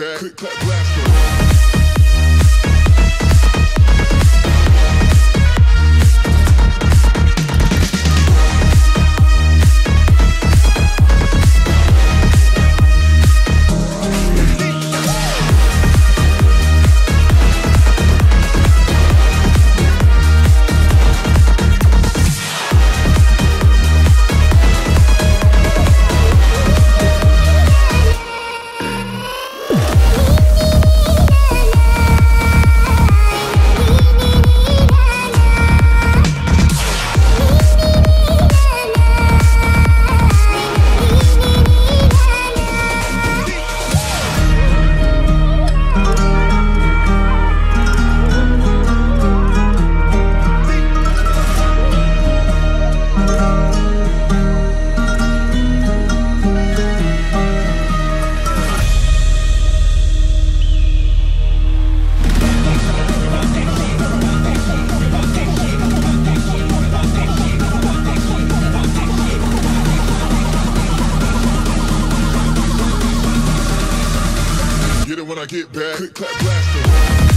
bad. Click, clap, blast. When I get back, click, clap, blast.